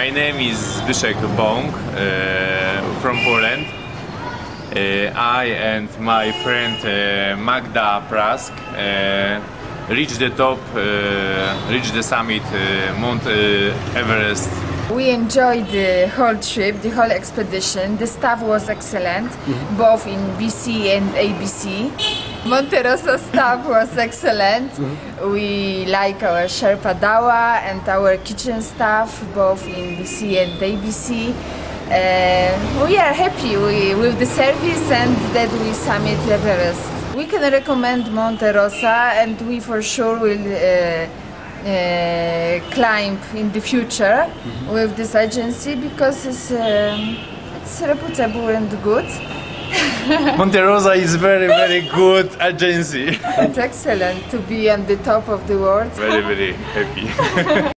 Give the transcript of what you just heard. My name is Byszek Bong from Poland. I and my friend Magda Prask reached the top, reached the summit, Mount Everest. We enjoyed the whole trip, the whole expedition. The staff was excellent, both in BC and ABC. Monte Rosa staff was excellent. We like our Sherpa Dawa and our kitchen staff, both in BC and ABC. We are happy with the service and that we summit Everest. We can recommend Monte Rosa, and we for sure will climb in the future with this agency, because it's reputable and good. Monte Rosa is very good agency. It's excellent to be on the top of the world. Very happy.